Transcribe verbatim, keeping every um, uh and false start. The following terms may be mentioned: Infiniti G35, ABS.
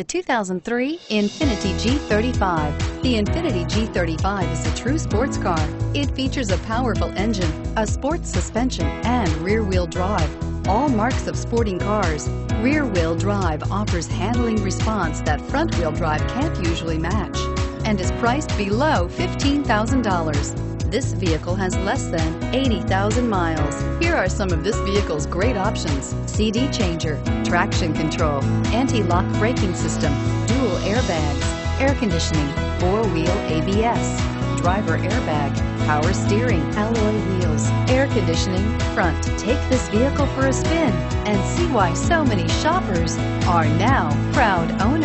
The two thousand three Infiniti G thirty-five. The Infiniti G thirty-five is a true sports car. It features a powerful engine, a sports suspension, and rear-wheel drive, all marks of sporting cars. Rear-wheel drive offers handling response that front-wheel drive can't usually match and is priced below fifteen thousand dollars. This vehicle has less than eighty thousand miles. Here are some of this vehicle's great options: C D changer, traction control, anti-lock braking system, dual airbags, air conditioning, four-wheel A B S, driver airbag, power steering, alloy wheels, air conditioning, front. Take this vehicle for a spin and see why so many shoppers are now proud owners.